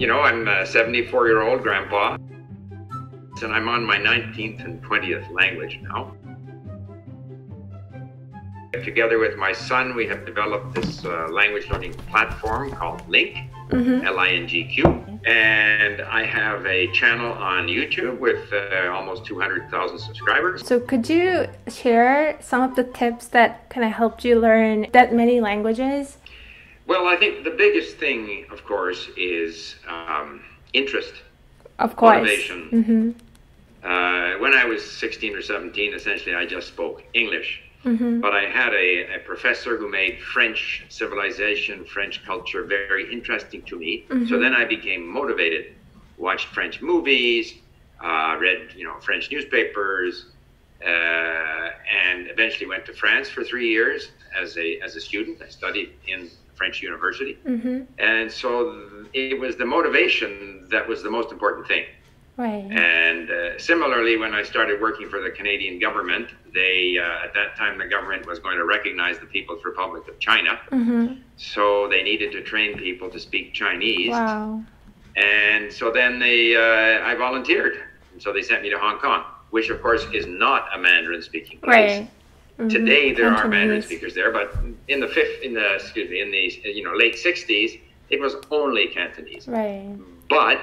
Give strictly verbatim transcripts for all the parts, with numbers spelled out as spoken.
You know, I'm a seventy-four-year-old grandpa, and I'm on my nineteenth and twentieth language now. Together with my son, we have developed this uh, language learning platform called LingQ, mm-hmm. L I N G Q, and I have a channel on YouTube with uh, almost two hundred thousand subscribers. So could you share some of the tips that kind of helped you learn that many languages? Well, I think the biggest thing, of course, is um, interest. Of course. Motivation. Mm-hmm. uh, when I was sixteen or seventeen, essentially, I just spoke English. Mm-hmm. But I had a, a professor who made French civilization, French culture very interesting to me. Mm-hmm. So then I became motivated, watched French movies, uh, read you know French newspapers, uh, and eventually went to France for three years as a as a student. I studied in French university, mm-hmm. and so it was the motivation that was the most important thing. Right. And uh, similarly, when I started working for the Canadian government, they uh, at that time the government was going to recognize the People's Republic of China, mm-hmm. so they needed to train people to speak Chinese. Wow. And so then they, uh, I volunteered, and so they sent me to Hong Kong, which of course is not a Mandarin-speaking place. Right. Mm-hmm. Today there are Mandarin speakers there, but in the fifth, in the excuse me, in the you know late sixties, it was only Cantonese. Right. But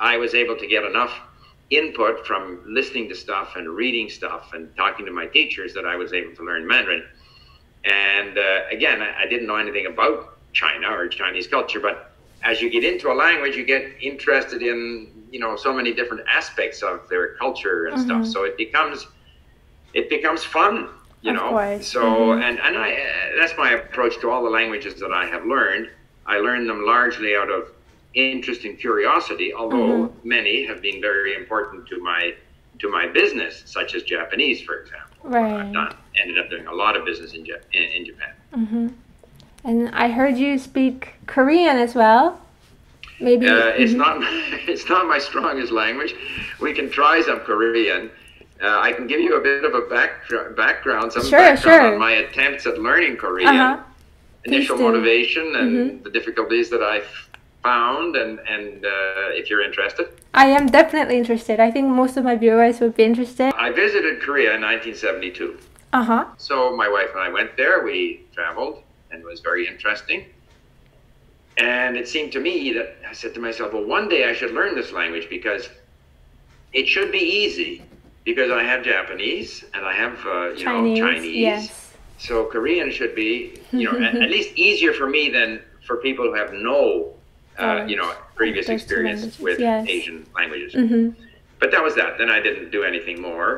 I was able to get enough input from listening to stuff and reading stuff and talking to my teachers that I was able to learn Mandarin. And uh, again, I, I didn't know anything about China or Chinese culture, but as you get into a language, you get interested in, you know, so many different aspects of their culture and mm-hmm. stuff. So it becomes, it becomes fun, you of know. Course. So, mm-hmm. and, and I, uh, that's my approach to all the languages that I have learned. I learned them largely out of interest and curiosity, although mm-hmm. many have been very important to my to my business, such as Japanese, for example. Right. I've done, ended up doing a lot of business in, in, in Japan. Mm-hmm. And I heard you speak Korean as well. Maybe uh, it's not it's not my strongest language. We can try some Korean. Uh, I can give you a bit of a back, background, some sure, background sure. on my attempts at learning Korean, uh-huh. initial motivation, and mm-hmm. the difficulties that I've found, and and uh, if you're interested. I am definitely interested. I think most of my viewers would be interested. I visited Korea in nineteen seventy-two. Uh-huh. So my wife and I went there. We traveled, and it was very interesting. And it seemed to me that I said to myself, well, one day I should learn this language because it should be easy, because I have Japanese and I have uh, you Chinese, know Chinese. Yes. So Korean should be you know at, at least easier for me than for people who have no Uh, you know, previous experience with yes. Asian languages. Mm-hmm. But that was that. Then I didn't do anything more.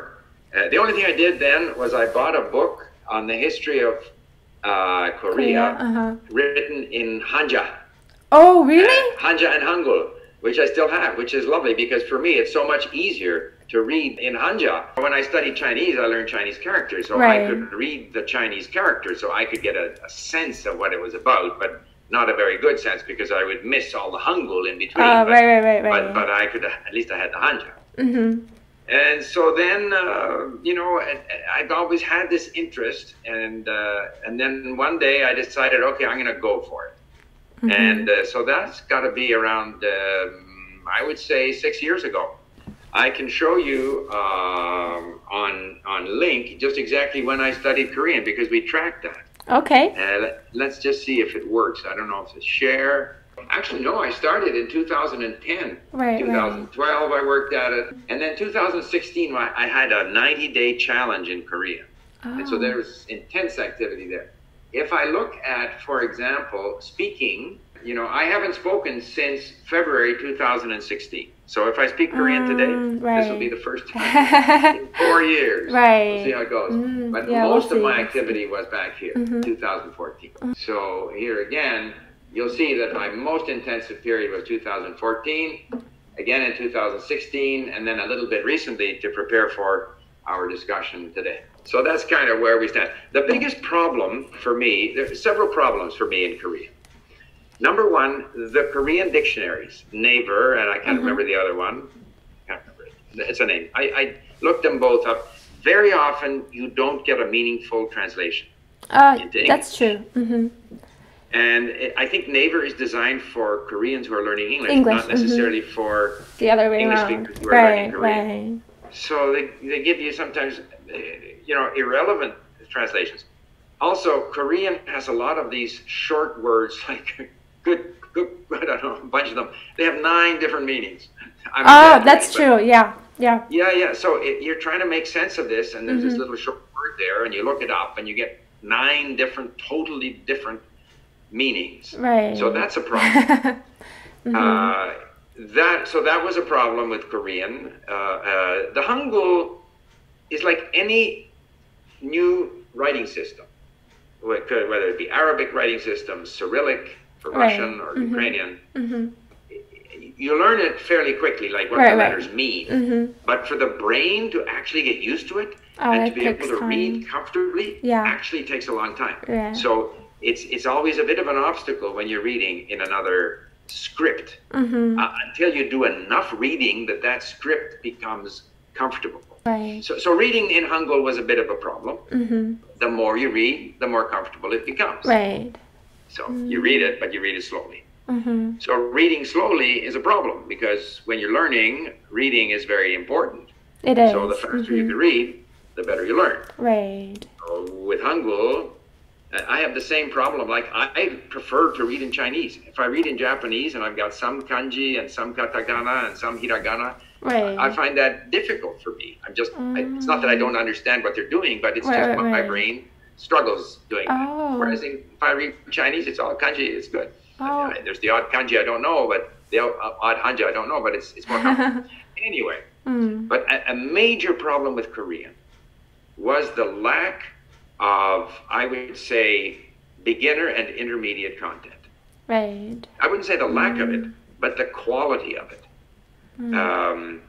Uh, the only thing I did then was I bought a book on the history of uh, Korea, Korea uh-huh. written in Hanja. Oh, really? Uh, Hanja and Hangul, which I still have, which is lovely because for me it's so much easier to read in Hanja. When I studied Chinese, I learned Chinese characters, so right. I could read the Chinese characters, so I could get a, a sense of what it was about, but not a very good sense because I would miss all the Hangul in between. Oh, but, right, right, right, right. But, but I could, at least I had the Hanja. Mm-hmm. And so then, uh, you know, I, I've always had this interest. And uh, and then one day I decided, okay, I'm going to go for it. Mm-hmm. And uh, so that's got to be around, um, I would say, six years ago. I can show you um, on, on Link just exactly when I studied Korean because we tracked that. Okay. Uh, let's just see if it works. I don't know if it's share. Actually, no, I started in two thousand ten. Right, two thousand twelve, right. I worked at it. And then two thousand sixteen, I had a ninety-day challenge in Korea. Oh. And so there's intense activity there. If I look at, for example, speaking, you know, I haven't spoken since February two thousand sixteen. So if I speak Korean um, today, right. this will be the first time in four years. Right. We'll see how it goes. Mm, but yeah, most we'll of my activity was back here, mm-hmm. two thousand fourteen. Mm-hmm. So here again, you'll see that my most intensive period was two thousand fourteen, again in two thousand sixteen, and then a little bit recently to prepare for our discussion today. So that's kind of where we stand. The biggest problem for me, there are several problems for me in Korea. Number one, the Korean dictionaries, Naver, and I can't mm-hmm. remember the other one. I can't remember it. It's a name. I, I looked them both up. Very often, you don't get a meaningful translation. Uh, that's true. Mm-hmm. And it, I think Naver is designed for Koreans who are learning English, English not necessarily mm-hmm. for the other way English around. Speakers who right, are learning Korean. Right. So they, they give you sometimes, you know, irrelevant translations. Also, Korean has a lot of these short words, like good, good, I don't know, a bunch of them. They have nine different meanings. I mean, oh, that's true, yeah, yeah. Yeah, yeah, so it, you're trying to make sense of this, and there's mm-hmm. this little short word there, and you look it up, and you get nine different, totally different meanings. Right. So that's a problem. mm-hmm. uh, that So that was a problem with Korean. Uh, uh, the Hangul is like any new writing system, whether it be Arabic writing systems, Cyrillic for right. Russian or mm-hmm. Ukrainian, mm-hmm. you learn it fairly quickly, like what right, the letters right. mean. Mm-hmm. But for the brain to actually get used to it oh, and to be able to time. read comfortably yeah. actually takes a long time. Yeah. So it's it's always a bit of an obstacle when you're reading in another script mm-hmm. uh, until you do enough reading that that script becomes comfortable. Right. So, so reading in Hangul was a bit of a problem. Mm-hmm. The more you read, the more comfortable it becomes. Right. So mm-hmm. you read it, but you read it slowly. Mm-hmm. So reading slowly is a problem because when you're learning, reading is very important. It is. So the faster mm-hmm. you can read, the better you learn. Right. So with Hangul, I have the same problem. Like I prefer to read in Chinese. If I read in Japanese and I've got some kanji and some katakana and some hiragana, right. I find that difficult for me. I'm just, mm. I, it's not that I don't understand what they're doing, but it's right, just right, what right. my brain struggles doing. Oh. Whereas if I read Chinese, it's all kanji, it's good. Oh. There's the odd kanji I don't know, but the odd hanja I don't know, but it's, it's more complicated. Anyway, mm. but a, a major problem with Korean was the lack of, I would say, beginner and intermediate content. Right. I wouldn't say the lack mm. of it, but the quality of it. Mm. Um,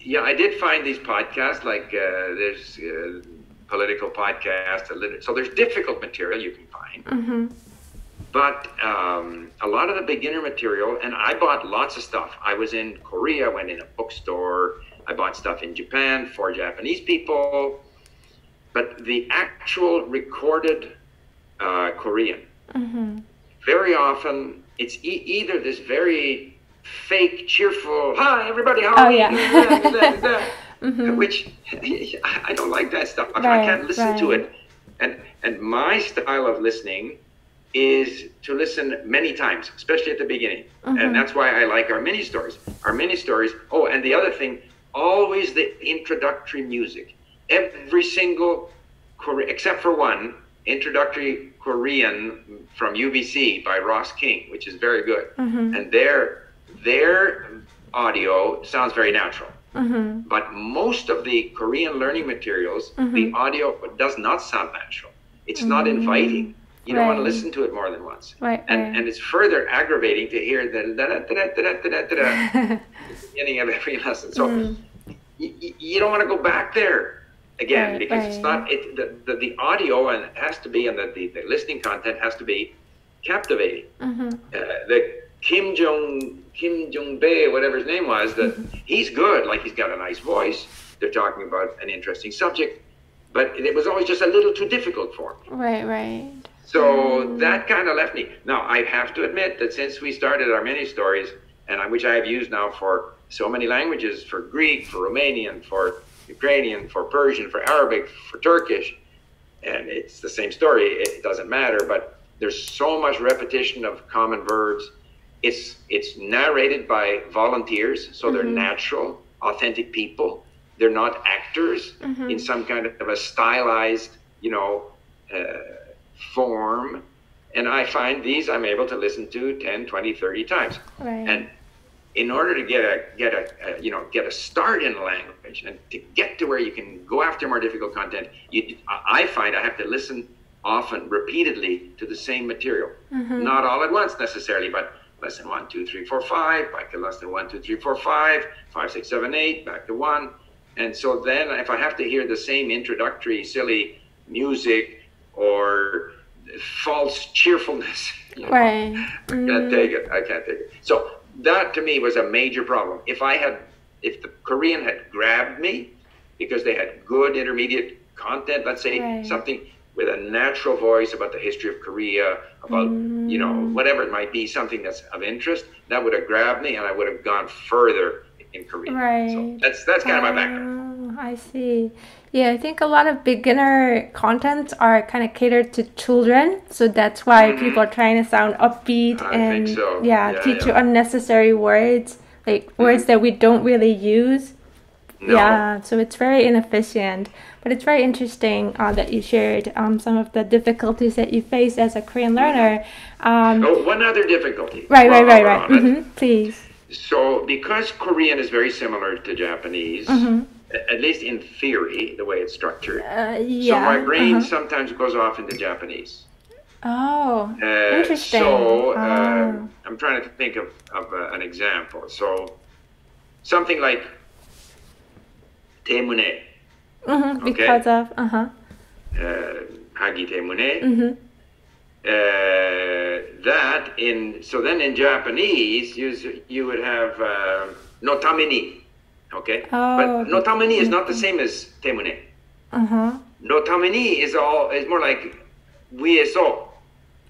yeah, I did find these podcasts, like uh, there's uh, political podcasts, so there's difficult material you can find. Mm-hmm. But um, a lot of the beginner material, and I bought lots of stuff. I was in Korea, went in a bookstore. I bought stuff in Japan for Japanese people. But the actual recorded uh, Korean, mm-hmm. very often it's e either this very fake, cheerful, hi, everybody, how are oh, you? Yeah. da, da, da, da. Mm-hmm. Which, I don't like that stuff. Right, I can't listen right. to it. And and my style of listening is to listen many times, especially at the beginning. Mm-hmm. And that's why I like our mini stories. Our mini stories, oh, and the other thing, always the introductory music. Every single, except for one, introductory Korean from U B C by Ross King, which is very good. Mm-hmm. And there, their audio sounds very natural, mm-hmm. but most of the Korean learning materials, mm-hmm. the audio does not sound natural. It's mm-hmm. not inviting. You right. don't want to listen to it more than once. Right, and, right. and it's further aggravating to hear the da da da da da da da at the beginning of every lesson. So mm. you don't want to go back there again right, because right. it's not, it, the, the, the audio and it has to be, and the, the, the listening content has to be captivating. Mm-hmm. uh, the Kim Jong Kim Jong Bae, whatever his name was, that he's good. Like he's got a nice voice. They're talking about an interesting subject, but it was always just a little too difficult for me. Right, right. So mm. that kind of left me. Now I have to admit that since we started our mini stories, and I, which I have used now for so many languages, for Greek, for Romanian, for Ukrainian, for Persian, for Arabic, for Turkish, and it's the same story. It doesn't matter. But there's so much repetition of common verbs. It's it's narrated by volunteers, so they're mm-hmm. natural, authentic people. They're not actors mm-hmm. in some kind of a stylized, you know, uh, form. And I find these I'm able to listen to ten, twenty, thirty times. Right. And in order to get a get a, a you know get a start in a language and to get to where you can go after more difficult content, you I find I have to listen often, repeatedly to the same material, mm-hmm. not all at once necessarily, but lesson one, two, three, four, five, back to lesson one, two, three, four, five, five, six, seven, eight, back to one. And so then if I have to hear the same introductory silly music or false cheerfulness, you know, right. mm. I can't take it. I can't take it. So that to me was a major problem. If I had, if the Korean had grabbed me because they had good intermediate content, let's say right. something, with a natural voice about the history of Korea, about, mm. you know, whatever it might be, something that's of interest, that would have grabbed me and I would have gone further in Korea. Right. So that's, that's kind uh, of my background. I see. Yeah, I think a lot of beginner contents are kind of catered to children. So that's why mm-hmm. people are trying to sound upbeat I and think so. yeah, yeah, teach yeah. you unnecessary words, like mm-hmm. words that we don't really use. No. Yeah, so it's very inefficient, but it's very interesting uh, that you shared um, some of the difficulties that you faced as a Korean learner. Um, oh, one other difficulty. Right, right, right, right. Mm-hmm. Please. So because Korean is very similar to Japanese, mm-hmm. at least in theory, the way it's structured, uh, yeah. so my brain uh-huh. sometimes goes off into Japanese. Oh, uh, interesting. So uh, oh. I'm trying to think of, of uh, an example. So something like... 때문에. Mm-hmm, okay. Because of, uh-huh. Uh, 하기 때문에. Mm-hmm. Uh, that in, so then in Japanese, you, you would have uh, notameni, okay? Oh, but okay. notameni is not the same as 때문에. Uh-huh. Notameni is all, is more like 위에서. Oh,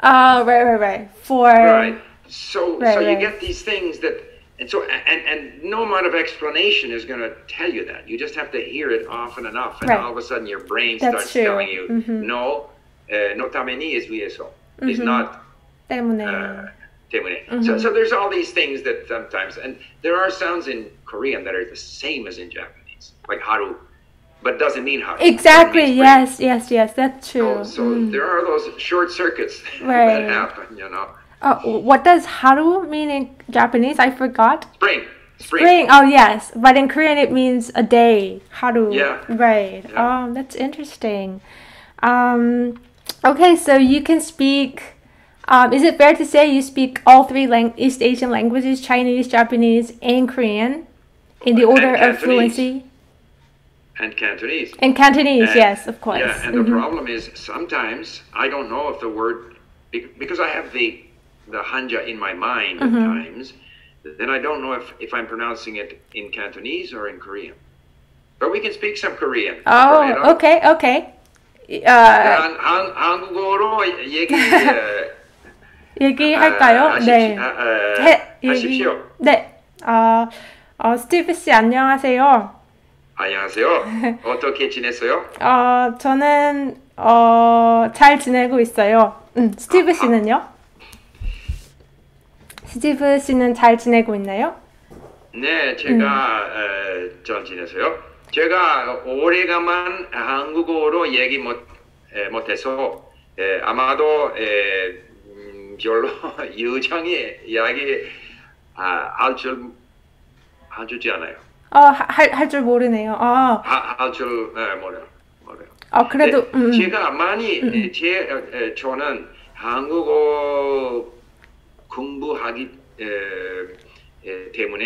right, right, right. For... Right. So, right, so right. you get these things that... And so, and, and no amount of explanation is going to tell you that. You just have to hear it often enough, and right. all of a sudden your brain That's starts true. telling you, mm-hmm. no, uh, notameni is 위에서, mm-hmm. is not 때문에. Uh, mm-hmm. So, so there's all these things that sometimes, and there are sounds in Korean that are the same as in Japanese, like haru, but doesn't mean haru. Exactly. Yes, yes, yes. That's true. So, so mm. there are those short circuits right. that happen, you know. Oh, what does haru mean in Japanese? I forgot. Spring. Spring. Spring. Oh, yes. But in Korean, it means a day. Haru. Yeah. Right. Yeah. Oh, that's interesting. Um, okay, so you can speak... Um, is it fair to say you speak all three lang- East Asian languages, Chinese, Japanese, and Korean, in the order of fluency? And Cantonese. And Cantonese, and, yes, of course. Yeah, and mm-hmm. the problem is sometimes I don't know if the word... Because I have the... the Hanja in my mind at mm-hmm. times, then I don't know if, if I'm pronouncing it in Cantonese or in Korean. But we can speak some Korean. Oh, you know? okay, okay. 한국어로 얘기할까요? 네. 하십시오. 네. 스티브 씨, 안녕하세요. 안녕하세요. 어떻게 지냈어요? 저는 잘 지내고 있어요. 스티브 씨는요? 스티브 씨는 잘 지내고 있나요? 네, 제가 음. 어, 잘 지냈어요. 제가 오래간만 한국어로 얘기 못, 에, 못해서 에, 아마도 에, 음, 별로 유창히 이야기 아, 할 줄 알지 않아요. 어, 할, 할 줄 모르네요. 아. 할 줄 네, 모르요. 모르요. 아, 그래도 네, 음. 제가 많이 음. 제 에, 저는 한국어 공부하기 에, 에, 때문에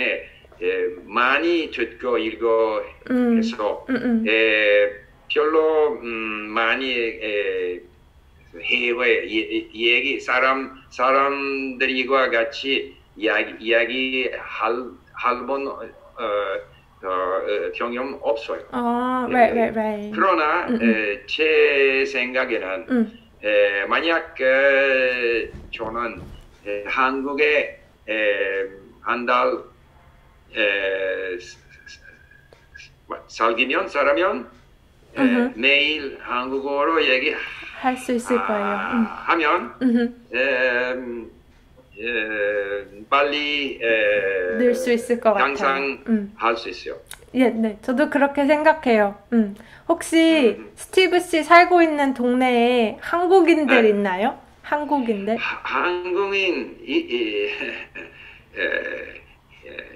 에, 많이 듣고 읽고 음, 해서 음, 음. 에, 별로 음, 많이 에, 해외 이, 이야기 사람 사람들과 같이 이야기, 이야기 할 한번 어, 어, 어, 경험 없어요. 아, 어, right, right, right. 그러나 음, 에, 제 생각에는 음. 에, 만약 에, 저는 에, 한국에 한 달 살기면 살면 uh-huh. 매일 한국어로 얘기할 수 있을 아, 거예요. 음. 하면 uh-huh. 에, 에, 빨리 늘 수 있을 것 항상 같아요. 음. 할 수 있어요. 예, 네, 저도 그렇게 생각해요. 음. 혹시 음. 스티브 씨 살고 있는 동네에 한국인들 네. 있나요? 한국인데? 하, 한국인 이, 이, 에, 에,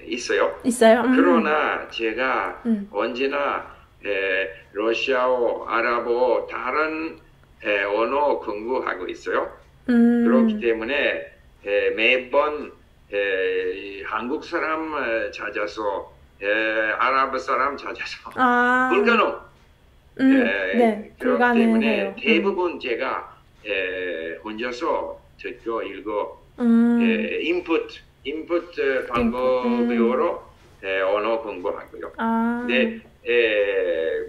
있어요. 있어요. 음. 그러나 제가 음. 언제나 에, 러시아어, 아랍어, 다른 에, 언어 공부하고 있어요. 음. 그렇기 때문에 에, 매번 에, 한국 사람 찾아서 에, 아랍 사람 찾아서 아. 불가능. 음. 에, 네, 그렇기 때문에 대부분 음. 제가 에, 혼자서 듣고 읽고 음. 에, 인풋 인풋 방법으로 음. 에, 언어 공부하고요. 아. 근데 에,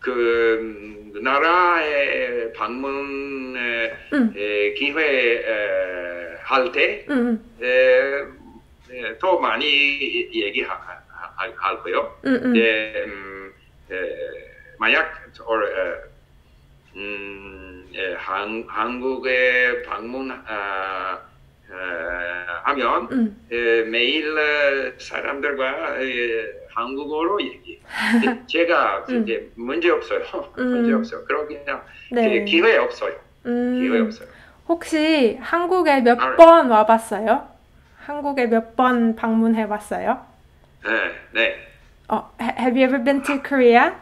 그 나라에 방문에 음. 에, 기회 에, 할 때 더 음. 많이 얘기하고요. 음, 음. 에, 음, 에, 만약 or, 에, 음, 에, 한, 한국에 방문 아, 에, 하면 음. 에, 매일 사람들과 에, 한국어로 얘기. 제가 이제 음. 문제 없어요. 음. 문제 없어요. 그러기나 네. 기회 없어요. 음. 기회 없어요. 혹시 한국에 몇 번 와봤어요? 한국에 몇 번 방문해봤어요? 네, 네. 어, have you ever been to Korea?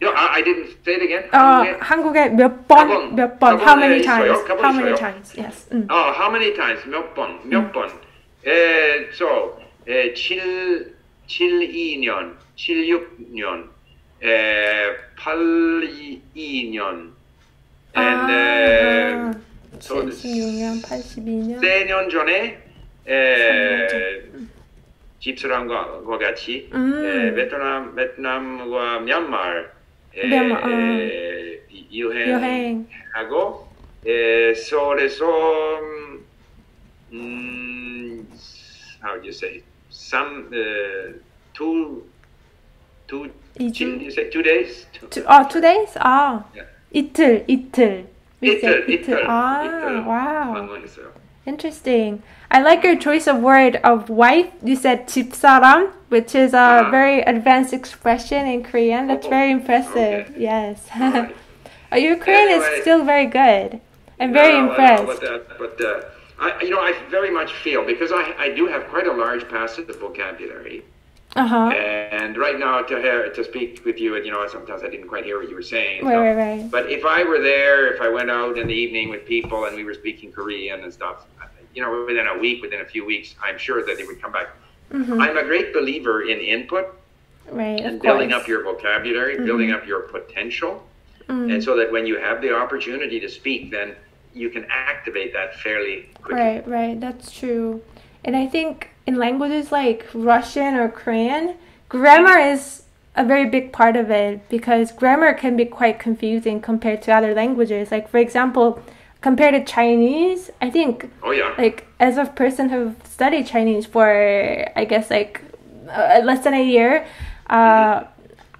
No, I didn't say it again. 한국에, 어, 한국에 몇 번, 몇 번, how many times? How many times? Yes. 음. 어, how many times? 몇 번, 몇 음. 번. 에, 저, 에, 칠. 칠십이 년, 칠십육 년, 에, 팔십이 년, 아, and, 아, 에, 칠십육 년, 팔십이 년, 세 년 전에 에, 집사람과 같이 음. 에, 베트남, 베트남과 미얀마에 미얀마, 에, 아. 유행하고 에, 서울에서 음, how do you say it? Some uh, two, two, you say two days. Two, two, oh, two days. Ah, yeah. 이틀, 이틀. We 이틀, 이틀. 이틀. Ah, 이틀. Wow. Interesting. I like your choice of word of wife. You said 집사람, which is a ah. very advanced expression in Korean. That's oh, very impressive. Okay. Yes. Right. Your Korean anyway, is still very good. I'm very no, impressed. But that, but that. I, you know, I very much feel, because I, I do have quite a large passive vocabulary, uh-huh. and right now to hear, to speak with you, and you know, sometimes I didn't quite hear what you were saying. Right, so. right, right. But if I were there, if I went out in the evening with people and we were speaking Korean and stuff, you know, within a week, within a few weeks, I'm sure that they would come back. Mm-hmm. I'm a great believer in input, right, and building course. up your vocabulary, mm-hmm. building up your potential, mm-hmm. and so that when you have the opportunity to speak, then you can activate that fairly quickly. Right, right, that's true. And I think in languages like Russian or Korean, grammar is a very big part of it, because grammar can be quite confusing compared to other languages. Like, for example, compared to Chinese, I think, oh, yeah. like, as a person who studied Chinese for, I guess, like, uh, less than a year, uh, mm-hmm.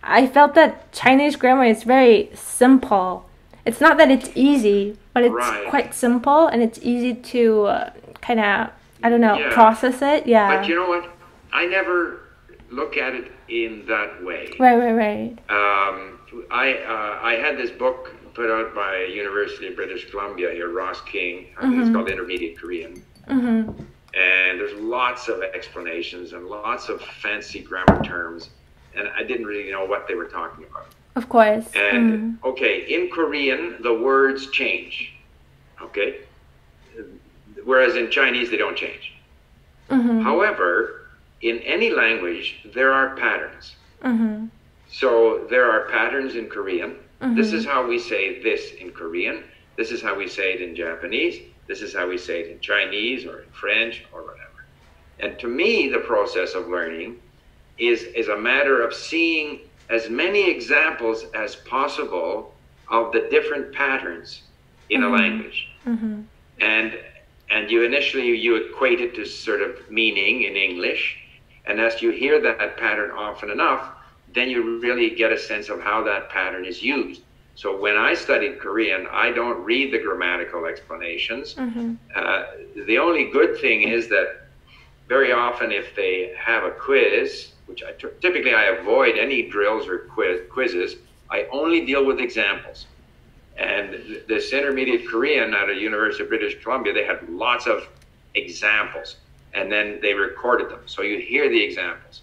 I felt that Chinese grammar is very simple. It's not that it's easy, but it's right. quite simple, and it's easy to uh, kind of, I don't know, yeah. process it. Yeah. But you know what? I never look at it in that way. Right, right, right. Um, I uh, I had this book put out by University of British Columbia here, Ross King. I think mm-hmm. it's called Intermediate Korean. Mm-hmm. And there's lots of explanations and lots of fancy grammar terms, and I didn't really know what they were talking about. Of course. And, mm. okay, in Korean, the words change, okay? Whereas in Chinese, they don't change. Mm-hmm. However, in any language, there are patterns. Mm-hmm. So there are patterns in Korean. Mm-hmm. This is how we say this in Korean. This is how we say it in Japanese. This is how we say it in Chinese or in French or whatever. And to me, the process of learning is, is a matter of seeing as many examples as possible of the different patterns in mm-hmm. a language. Mm-hmm. And and you initially, you equate it to sort of meaning in English. And as you hear that pattern often enough, then you really get a sense of how that pattern is used. So when I studied Korean, I don't read the grammatical explanations. Mm-hmm. Uh, the only good thing is that very often if they have a quiz, which I t- typically I avoid any drills or quiz- quizzes. I only deal with examples. And th- this intermediate Korean out of University of British Columbia, they had lots of examples, and then they recorded them. So you hear the examples.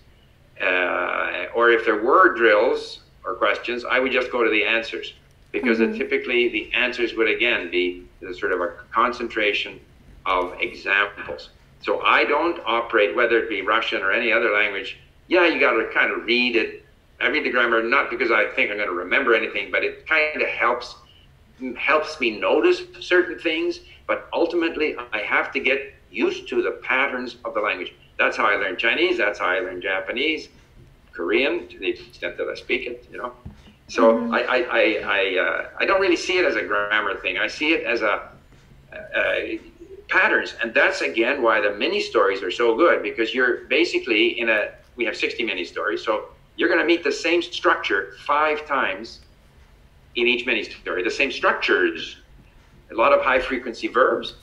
Uh, or if there were drills or questions, I would just go to the answers, because mm-hmm. typically the answers would again be sort of a concentration of examples. So I don't operate, whether it be Russian or any other language, yeah, you got to kind of read it. I read the grammar not because I think I'm going to remember anything, but it kind of helps helps me notice certain things. But ultimately, I have to get used to the patterns of the language. That's how I learned Chinese. That's how I learned Japanese, Korean, to the extent that I speak it, you know. So mm-hmm. I I I I, uh, I don't really see it as a grammar thing. I see it as a uh, patterns, and that's again why the mini stories are so good, because you're basically in a we have sixty mini stories, so you're going to meet the same structure five times in each mini story. The same structures, a lot of high frequency verbs,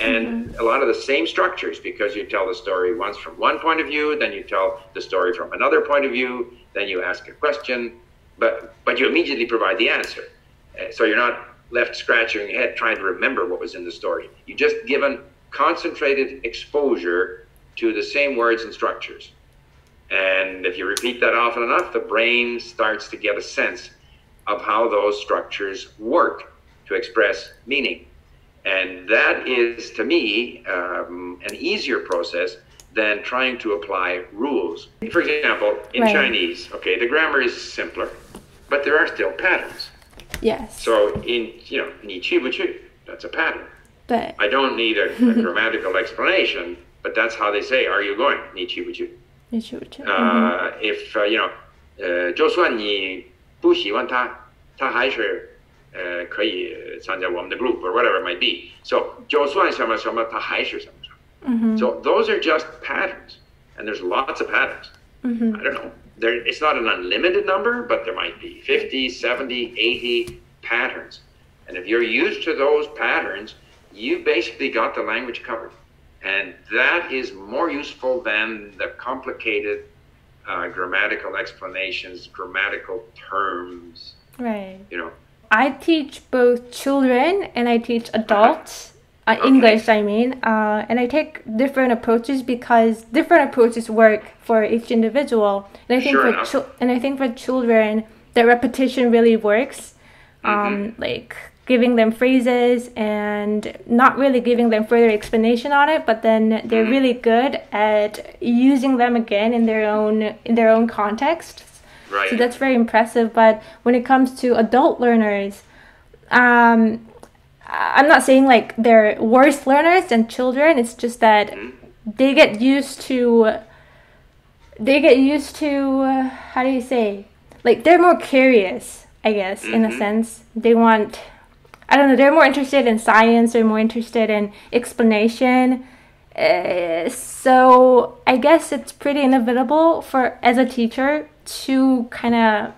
and mm-hmm. a lot of the same structures, because you tell the story once from one point of view, then you tell the story from another point of view, then you ask a question, but but you immediately provide the answer. Uh, so you're not left scratching your head trying to remember what was in the story. You just given concentrated exposure to the same words and structures. And if you repeat that often enough, the brain starts to get a sense of how those structures work to express meaning. And that is, to me, um, an easier process than trying to apply rules. For example, in right. Chinese, okay, the grammar is simpler, but there are still patterns. Yes. So in, you know, ni qi bu qi, that's a pattern. But I don't need a, a grammatical explanation, but that's how they say, are you going? Ni qi bu qi. Ni qi bu qi. Uh, if, uh, you know, zhou suan ni bu xi wan ta, ta hai shi可以参加我们的 group or whatever it might be. So, 就算什么什么他还是什么什么. So those are just patterns, and there's lots of patterns. Mm-hmm. I don't know. There, it's not an unlimited number, but there might be fifty, seventy, eighty patterns. And if you're used to those patterns, you basically got the language covered. And that is more useful than the complicated uh, grammatical explanations, grammatical terms. Right. You know, I teach both children and I teach adults, uh, okay. English I mean, uh, and I take different approaches because different approaches work for each individual. And I think sure for and I think for children, the repetition really works, mm-hmm. um, like giving them phrases and not really giving them further explanation on it, but then they're mm-hmm. really good at using them again in their own in their own context. Right. So that's very impressive. But when it comes to adult learners, um, I'm not saying like they're worse learners than children. It's just that mm-hmm. they get used to, they get used to, uh, how do you say? Like they're more curious, I guess, mm-hmm. in a sense. They want, I don't know, they're more interested in science, they're more interested in explanation. Uh, so I guess it's pretty inevitable for, as a teacher, to kind of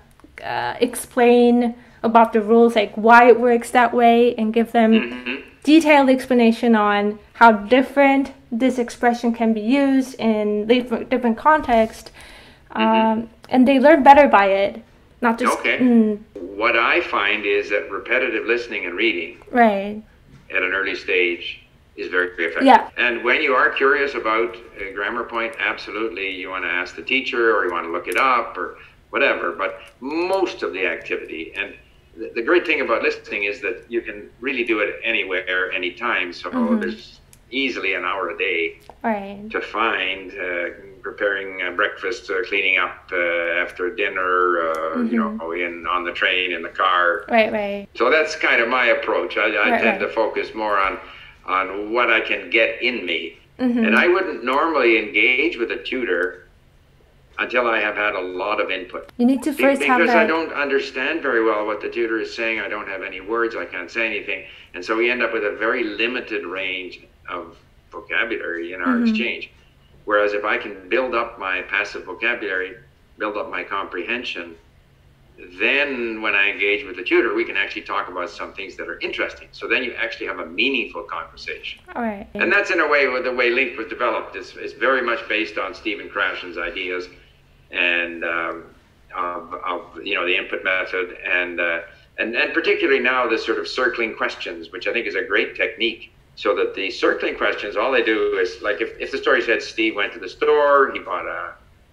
uh, explain about the rules, like why it works that way, and give them mm-hmm. detailed explanation on how different this expression can be used in different context, um, mm-hmm. and they learn better by it, not just okay. mm. What I find is that repetitive listening and reading right at an early stage is very effective. Yeah. And when you are curious about a grammar point, absolutely, you want to ask the teacher or you want to look it up or whatever, but most of the activity, and the, the great thing about listening is that you can really do it anywhere, anytime, so mm-hmm. there's easily an hour a day right. to find, uh, preparing uh, breakfast, uh, cleaning up uh, after dinner, uh, mm-hmm. you know, in on the train, in the car. Right, right. So that's kind of my approach. I, I right, tend right. to focus more on on what I can get in me. Mm-hmm. And I wouldn't normally engage with a tutor until I have had a lot of input. You need to first Be- have Because that... I don't understand very well what the tutor is saying. I don't have any words. I can't say anything. And so we end up with a very limited range of vocabulary in our mm-hmm. exchange. Whereas if I can build up my passive vocabulary, build up my comprehension, then when I engage with the tutor, we can actually talk about some things that are interesting. So then you actually have a meaningful conversation. All right. And that's in a way the way LingQ was developed. It's, it's very much based on Stephen Krashen's ideas and um, of, of, you know, the input method and, uh, and, and particularly now this sort of circling questions, which I think is a great technique. So that the circling questions, all they do is like if, if the story said Steve went to the store, he bought a,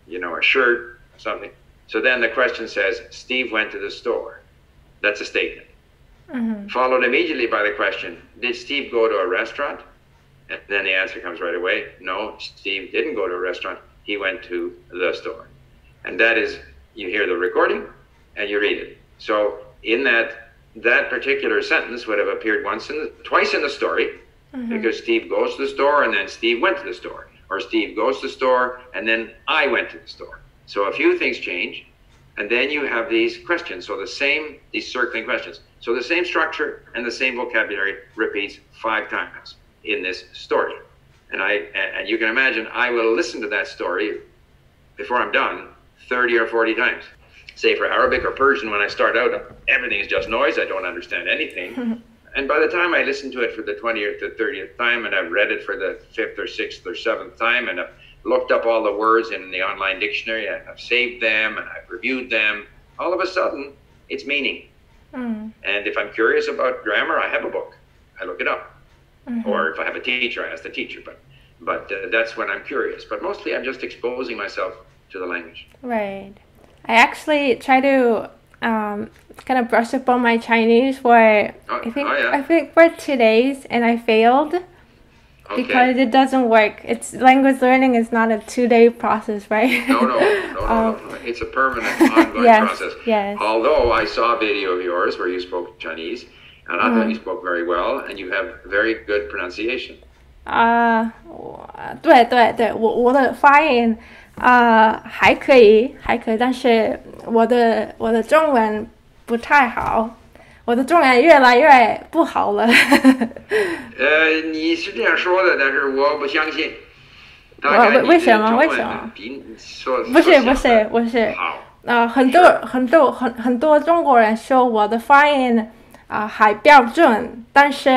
you know, a shirt or something. So then the question says, Steve went to the store. That's a statement. Mm-hmm. Followed immediately by the question, did Steve go to a restaurant? And then the answer comes right away. No, Steve didn't go to a restaurant. He went to the store. And that is, you hear the recording and you read it. So in that, that particular sentence would have appeared once in the, twice in the story mm-hmm. because Steve goes to the store and then Steve went to the store. Or Steve goes to the store and then I went to the store. So a few things change, And then you have these questions. So the same, these circling questions. So the same structure and the same vocabulary repeats five times in this story. And I, and you can imagine, I will listen to that story before I'm done thirty or forty times. Say for Arabic or Persian, when I start out, everything is just noise. I don't understand anything. And by the time I listen to it for the twentieth or the thirtieth time, and I've read it for the fifth or sixth or seventh time, and I've looked up all the words in the online dictionary, and I've saved them, and I've reviewed them, all of a sudden, it's meaning. Mm. And if I'm curious about grammar, I have a book. I look it up. Mm-hmm. Or if I have a teacher, I ask the teacher. But, but uh, that's when I'm curious. But mostly, I'm just exposing myself to the language. Right. I actually try to... Um, kind of brush up on my Chinese for oh, I think oh, yeah. I think for today's, and I failed okay. because it doesn't work. It's language learning is not a two-day process, right? No, no, no, no, um, no. It's a permanent, ongoing yes, process. Yes. Although I saw a video of yours where you spoke Chinese, and I mm. thought you spoke very well, and you have very good pronunciation. Ah, uh, 对对对，我我的发音。呃，还可以，还可以，但是我的我的中文不太好，我的中文越来越不好了。呃，你是这样说的，但是我不相信。我为什么？为什么？不是不是不是。好。呃，很多很多很很多中国人说我的发音啊、呃、还标准，但是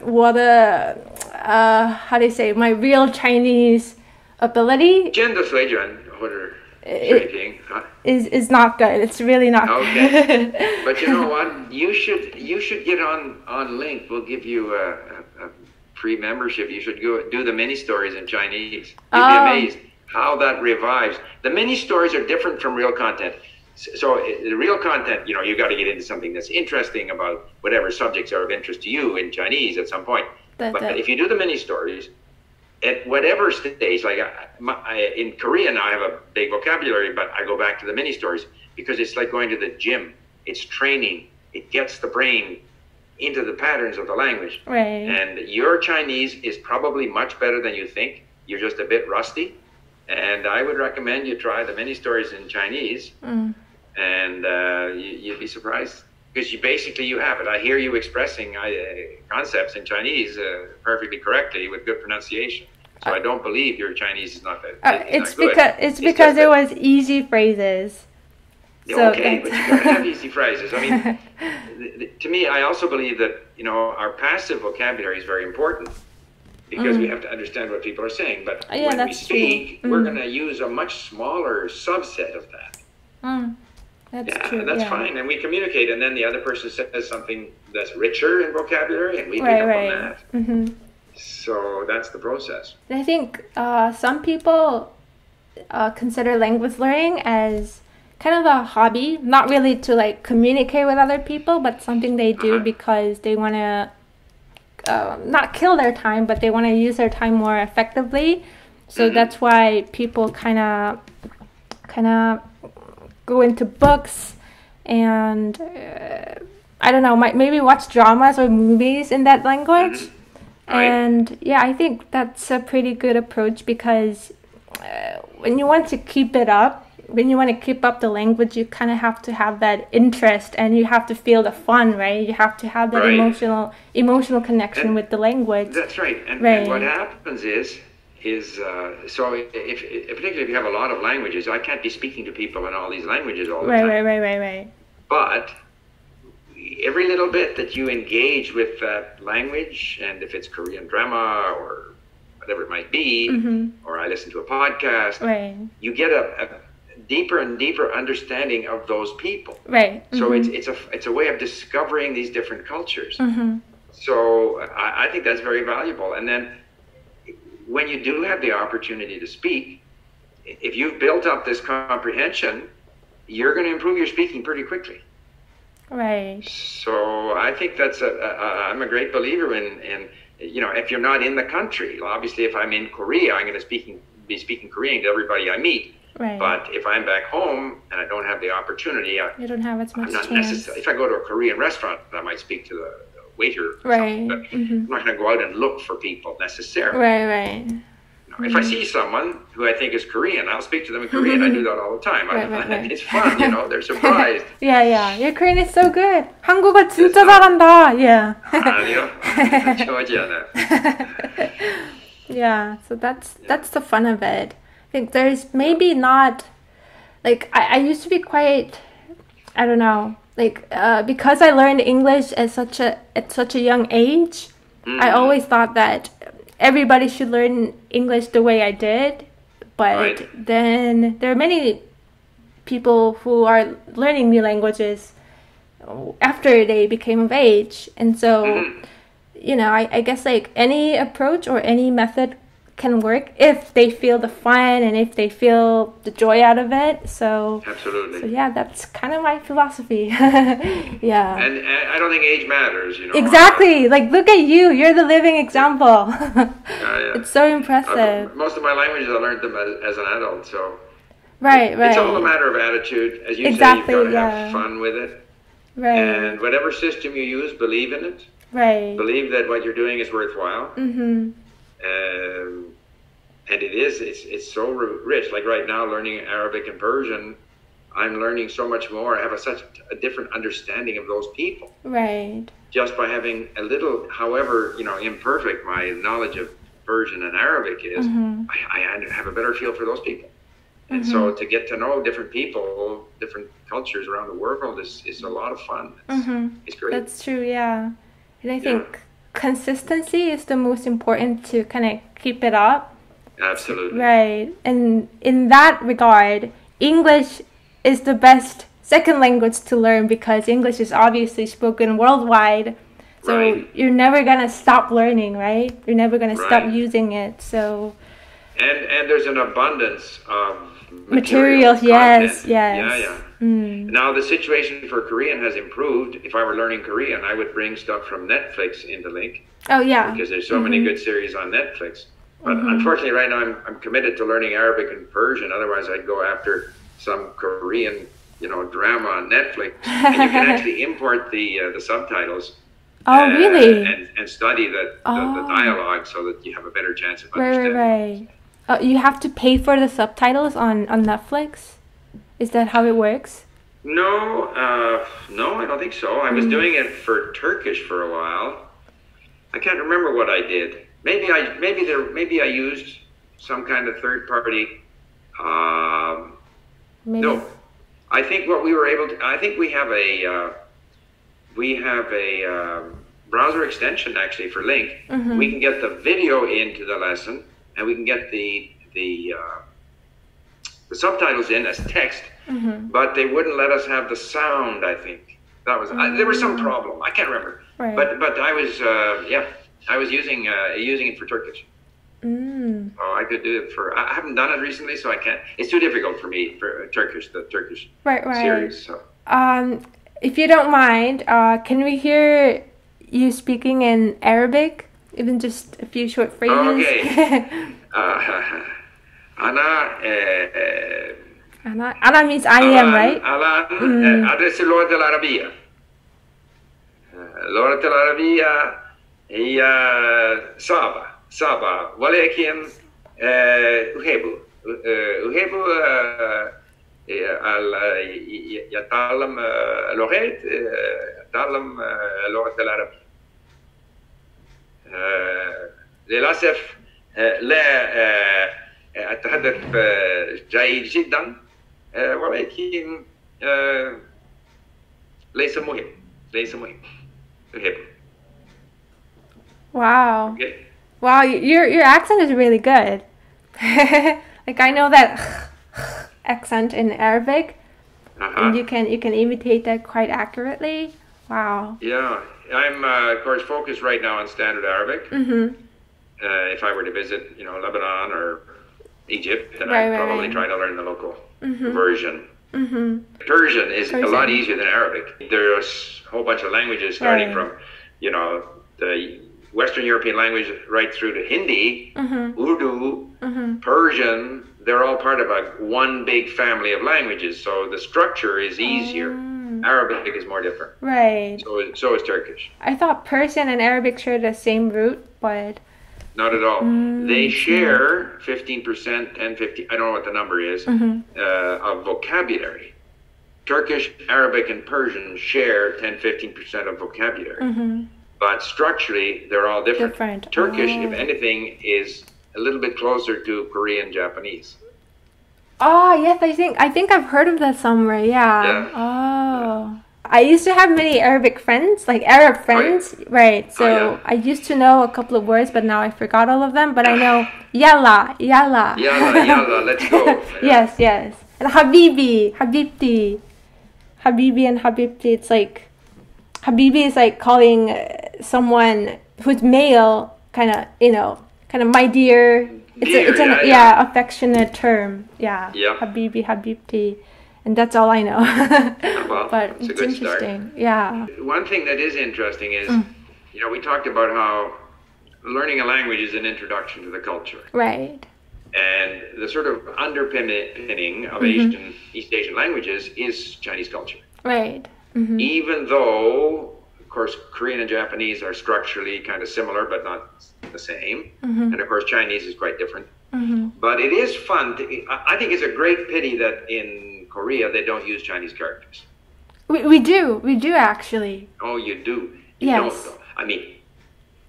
我的呃 ，how do you say my real Chinese？ Ability is is not good. It's really not okay. good. But you know what? You should you should get on on Link. We'll give you a, a, a free membership. You should go do the mini stories in Chinese. You'd oh. be amazed how that revives. The mini stories are different from real content. So the real content, you know, you got to get into something that's interesting about whatever subjects are of interest to you in Chinese at some point. That, but that. if you do the mini stories. At whatever stage, like I, my, I, in Korean, I have a big vocabulary, but I go back to the mini stories because it's like going to the gym. It's training. It gets the brain into the patterns of the language. Right. And your Chinese is probably much better than you think. You're just a bit rusty. And I would recommend you try the mini stories in Chinese. Mm. And uh, you, you'd be surprised because you basically you have it. I hear you expressing uh, concepts in Chinese uh, perfectly correctly with good pronunciation. So I don't believe your Chinese is not that. Uh, it's, not because, it's, it's because it's because it was easy phrases. So okay, but you gotta have easy phrases. I mean, th th to me, I also believe that you know our passive vocabulary is very important because mm. we have to understand what people are saying. But oh, yeah, when we speak, mm. we're going to use a much smaller subset of that. Mm. That's yeah, true. And that's yeah. fine, and we communicate, and then the other person says something that's richer in vocabulary, and we right, pick up right. on that. Mm-hmm. So that's the process. I think uh, some people uh, consider language learning as kind of a hobby, not really to like communicate with other people, but something they do uh-huh. because they want to uh, not kill their time, but they want to use their time more effectively. So mm-hmm. that's why people kind of kind of go into books and uh, I don't know, might maybe watch dramas or movies in that language. Mm-hmm. And yeah, I think that's a pretty good approach because uh, when you want to keep it up, when you want to keep up the language, you kind of have to have that interest and you have to feel the fun, right? You have to have that right. emotional emotional connection and with the language. That's right. And, right. and what happens is, is uh, so if, if, particularly if you have a lot of languages, I can't be speaking to people in all these languages all the right, time. Right, right, right, right, right. But... every little bit that you engage with that language, and if it's Korean drama or whatever it might be, mm-hmm. or I listen to a podcast, right. you get a, a deeper and deeper understanding of those people. Right. So mm-hmm. it's it's a it's a way of discovering these different cultures. Mm-hmm. So I, I think that's very valuable. And then when you do have the opportunity to speak, if you've built up this comprehension, you're going to improve your speaking pretty quickly. Right. So I think that's a, a, a I'm a great believer in, in you know if you're not in the country, obviously if I'm in Korea, I'm going to speaking be speaking Korean to everybody I meet. Right. But if I'm back home and I don't have the opportunity, I you don't have as much I'm not necessarily. If I go to a Korean restaurant, I might speak to the waiter. Right. But mm-hmm. I'm not going to go out and look for people necessarily. Right. Right. Mm-hmm. If I see someone who I think is Korean, I'll speak to them in Korean. Mm-hmm. I do that all the time. Right, I, right, right. It's fun, you know. They're surprised. yeah, yeah. Your Korean is so good. 한국어 진짜 잘한다. Yeah. 아니요. 좋아하지 않아요. Yeah. So that's yeah. that's the fun of it. I think there's maybe not like I, I used to be quite. I don't know. Like uh, because I learned English at such a at such a young age, mm-hmm. I always thought that everybody should learn English the way I did. But right. then there are many people who are learning new languages after they became of age. And so, mm-hmm. you know, I, I guess like any approach or any method can work if they feel the fun and if they feel the joy out of it. So absolutely. So yeah, that's kind of my philosophy. yeah. And, and I don't think age matters, you know. Exactly. Like look at you. You're the living example. yeah, yeah. It's so impressive. Uh, most of my languages I learned them as, as an adult, so right, it, right. It's all a matter of attitude. As you exactly, say, you've got to yeah. have fun with it. Right. And whatever system you use, believe in it. Right. Believe that what you're doing is worthwhile. Mm-hmm. Um, and it is, it's, it's so rich. Like right now, learning Arabic and Persian, I'm learning so much more. I have a, such a different understanding of those people. Right. Just by having a little, however, you know, imperfect my knowledge of Persian and Arabic is, mm-hmm. I, I have a better feel for those people. And mm-hmm. so to get to know different people, different cultures around the world is, is a lot of fun. It's, mm-hmm. it's great. That's true, yeah. And I think... Yeah. Consistency is the most important to kind of keep it up. Absolutely. Right. And in that regard, English is the best second language to learn because English is obviously spoken worldwide. So right. you're never going to stop learning, right? You're never going right. to stop using it. So And and there's an abundance of material, material yes, yes. Yeah, yeah. Mm. Now, the situation for Korean has improved. If I were learning Korean, I would bring stuff from Netflix into LingQ. Oh, yeah. Because there's so mm-hmm. many good series on Netflix. But mm-hmm. unfortunately, right now, I'm, I'm committed to learning Arabic and Persian. Otherwise, I'd go after some Korean, you know, drama on Netflix. And you can actually import the uh, the subtitles. Oh, uh, really? And, and study the, oh. the, the dialogue so that you have a better chance of right, understanding. Right, right. Oh, you have to pay for the subtitles on, on Netflix? Is that how it works? No, uh, no, I don't think so. I was mm. doing it for Turkish for a while. I can't remember what I did. Maybe I, maybe there, maybe I used some kind of third party. Um, no, I think what we were able to. I think we have a, uh, we have a um, browser extension actually for LingQ. Mm-hmm. We can get the video into the lesson, and we can get the the. Uh, The subtitles in as text, mm-hmm. but they wouldn't let us have the sound. I think that was mm-hmm. I, there was some problem. I can't remember. Right. But but I was uh, yeah I was using uh, using it for Turkish. Mm. Oh, I could do it for. I haven't done it recently, so I can't. It's too difficult for me for Turkish the Turkish right, right. series. So um, if you don't mind, uh, can we hear you speaking in Arabic, even just a few short phrases? Okay. uh, Ana, eh, Ana, Ana means I Alan, am, right? Alan, mm. eh, adesso l'ora dell'Arabia. L'ora dell'Arabia è Saba, Saba, walakin uhebu, uhebu yatalam l'oret, yatalam l'ora dell'Arabia. L'asef le أتحدث جيد جدا ولكن ليس مهم ليس مهم أحب. Wow! Okay. Wow, your your accent is really good. Like I know that accent in Arabic, uh-huh. and you can you can imitate that quite accurately. Wow! Yeah, I'm uh, of course focused right now on standard Arabic. Mm-hmm. Uh, if I were to visit, you know, Lebanon or Egypt, and right, I right, probably right. try to learn the local mm-hmm. version. Mm-hmm. Persian is Persian. A lot easier than Arabic. There's a whole bunch of languages starting right. from, you know, the Western European language right through to Hindi, mm-hmm. Urdu, mm-hmm. Persian. They're all part of a one big family of languages, so the structure is easier. Mm. Arabic is more different. Right. So, so is Turkish. I thought Persian and Arabic share the same root, but Not at all. Mm-hmm. They share fifteen percent and fifty, I don't know what the number is, mm-hmm. uh, of vocabulary. Turkish, Arabic, and Persian share ten, fifteen percent of vocabulary. Mm-hmm. But structurally, they're all different. different. Turkish, oh. if anything, is a little bit closer to Korean, Japanese. Oh, yes, I think I think I've heard of that somewhere, yeah. yeah. Oh. Yeah. I used to have many Arabic friends, like Arab friends, oh, yeah. right? So oh, yeah. I used to know a couple of words, but now I forgot all of them. But I know yalla, yalla. Yalla, yalla, let's go. Yeah. Yes, yes. And habibi, habibti. Habibi and habibti, it's like, habibi is like calling someone who's male, kind of, you know, kind of my dear. It's, dear, a, it's yeah, an yeah, yeah, affectionate term. Yeah. yeah. Habibi, habibti. And that's all I know. Well, but it's, it's a good interesting. Start. Yeah. One thing that is interesting is, mm. you know, we talked about how learning a language is an introduction to the culture. Right. And the sort of underpinning of mm-hmm. Asian, East Asian languages is Chinese culture. Right. Mm-hmm. Even though, of course, Korean and Japanese are structurally kind of similar, but not the same. Mm-hmm. And of course, Chinese is quite different. Mm-hmm. But it is fun. To, I think it's a great pity that in Korea, they don't use Chinese characters. We we do, we do actually. Oh, you do? You yes. don't, though. I mean,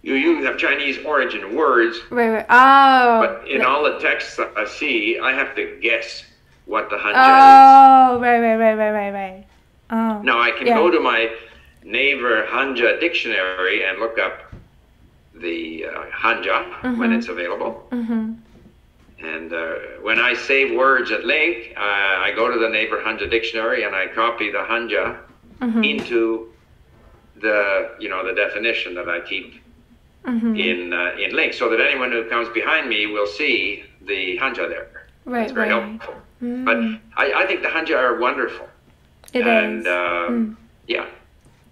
you you have Chinese origin words. Right, right. Oh. But in right. all the texts I see, I have to guess what the Hanja oh, is. Oh, right, right, right, right, right, right. Oh. Now, I can yeah. go to my Naver Hanja dictionary and look up the uh, Hanja mm-hmm. when it's available. Mm-hmm. And uh, when I save words at Link, uh, I go to the Naver Hanja dictionary and I copy the Hanja mm-hmm. into the, you know, the definition that I keep mm-hmm. in uh, in Link, so that anyone who comes behind me will see the Hanja there. Right, It's very right. helpful. Mm. But I, I think the Hanja are wonderful. It and, is. Uh, mm. Yeah.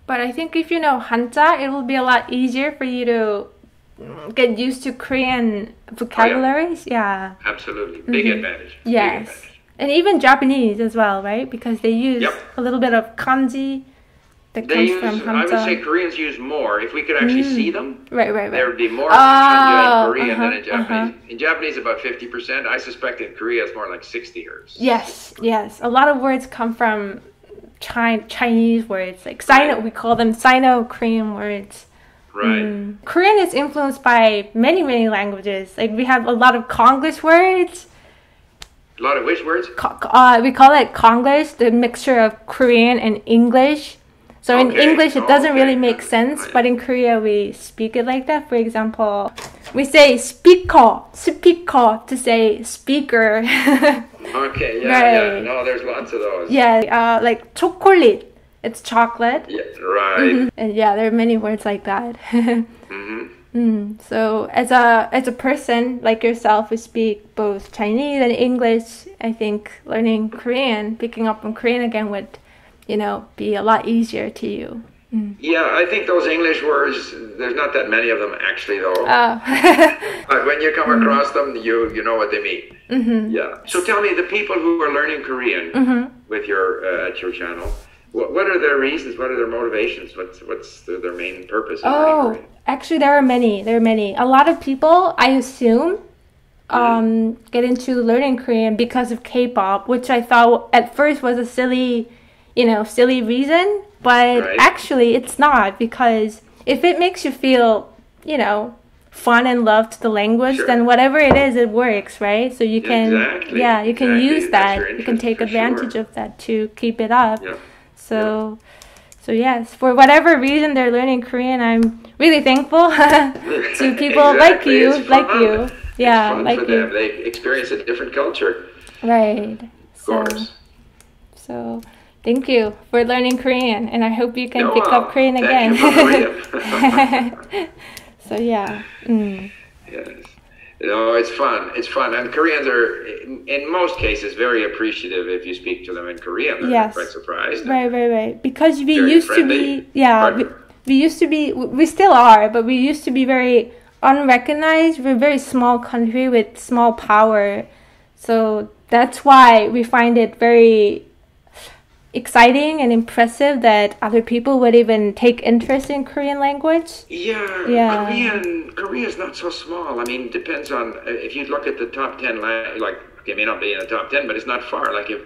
But I think if you know Hanja, it will be a lot easier for you to get used to Korean vocabularies. Oh, yeah. yeah. Absolutely. Big mm-hmm. advantage. Yes. Big advantage. And even Japanese as well, right? Because they use yep. a little bit of kanji that they comes use, from Hanja. I would say Koreans use more. If we could actually mm. see them, right, right, right. there would be more oh, Hanja in Korean uh-huh, than in Japanese. Uh-huh. In Japanese, about fifty percent. I suspect in Korea, it's more like sixty or sixty percent. Yes, yes. A lot of words come from Chi- Chinese words. Like Sino, right. we call them Sino-Korean words. Right. Mm. Korean is influenced by many, many languages. Like we have a lot of Konglish words. A lot of which words? Co- uh, we call it Konglish, the mixture of Korean and English. So okay. in English, it doesn't okay. really make sense, right. but in Korea, we speak it like that. For example, we say speaker, speaker to say speaker. Okay, yeah, right. yeah. No, there's lots of those. Yeah, uh, like chocolate. It's chocolate. Yeah, right. Mm-hmm. And yeah, there are many words like that. mm-hmm. mm. So as a as a person like yourself who speak both Chinese and English, I think learning Korean, picking up on Korean again would, you know, be a lot easier to you. Mm. Yeah, I think those English words, there's not that many of them actually though. Oh. But when you come mm-hmm. across them, you you know what they mean. Mm-hmm. Yeah. So tell me, the people who are learning Korean mm-hmm. with your uh, at your channel, what are their reasons? What are their motivations? What's what's their main purpose? Oh, actually, there are many. There are many. A lot of people, I assume, mm-hmm. um, get into learning Korean because of K-pop, which I thought at first was a silly, you know, silly reason. But right. actually, it's not, because if it makes you feel, you know, fun and love to the language, sure. then whatever it is, it works, right? So you can, exactly. yeah, you can exactly. use that. Interest, you can take advantage sure. of that to keep it up. Yeah. So, so yes, for whatever reason they're learning Korean, I'm really thankful to people exactly. like you, it's like fun. you. Yeah, it's fun like for you. Them. They experience a different culture. Right. Of course. So, so, thank you for learning Korean, and I hope you can no, pick up Korean again. So yeah. Mm. Yes. No, it's fun. It's fun. And Koreans are, in, in most cases, very appreciative if you speak to them in Korean. They're yes. quite surprised. Right, right, right. Because we used friendly. to be, yeah, we, we used to be, we still are, but we used to be very unrecognized. We're a very small country with small power. So that's why we find it very, exciting and impressive that other people would even take interest in Korean language? Yeah, yeah. Korean, Korea is not so small. I mean, depends on, if you look at the top ten, like, it may not be in the top ten, but it's not far. Like if,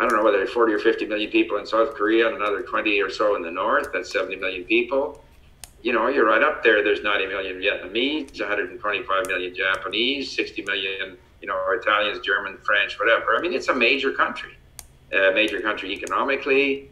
I don't know whether forty or fifty million people in South Korea and another twenty or so in the north, that's seventy million people. You know, you're right up there. There's ninety million Vietnamese, one hundred twenty-five million Japanese, sixty million, you know, Italians, German, French, whatever. I mean, it's a major country. A major country economically,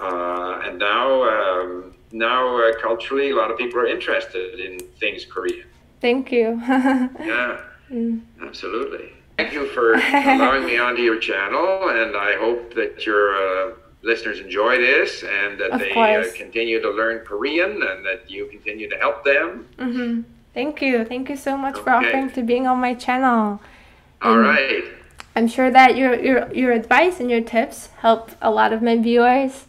uh, and now um, now uh, culturally, a lot of people are interested in things Korean. Thank you. Yeah, mm. Absolutely. Thank you for allowing me onto your channel, and I hope that your uh, listeners enjoy this and that of they uh, continue to learn Korean and that you continue to help them. Mm-hmm. Thank you. Thank you so much okay. for offering to being on my channel. All um, right. I'm sure that your, your your advice and your tips help a lot of my viewers,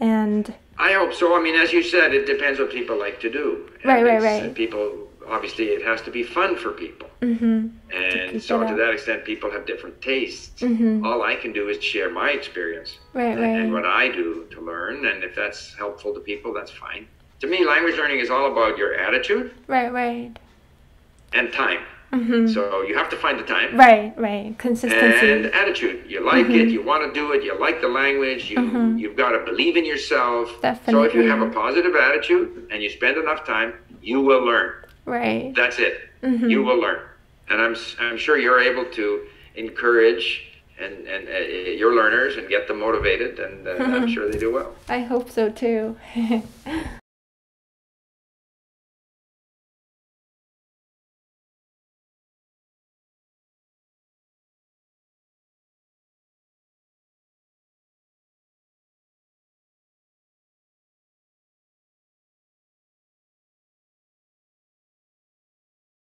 and I hope so. I mean, as you said, it depends what people like to do. Right, right, right. People, obviously, it has to be fun for people. Mm-hmm. And so to that extent, people have different tastes. Mm-hmm. All I can do is share my experience right, and, right. and what I do to learn. And if that's helpful to people, that's fine. To me, language learning is all about your attitude. Right, right. And time. Mm-hmm. So you have to find the time. Right, right. Consistency. And attitude. You like mm-hmm. it, you want to do it, you like the language, you, mm-hmm. you've got to believe in yourself. Definitely. So if you have a positive attitude and you spend enough time, you will learn. Right. That's it. Mm-hmm. You will learn. And I'm, I'm sure you're able to encourage and, and uh, your learners and get them motivated, and uh, mm-hmm. I'm sure they do well. I hope so too.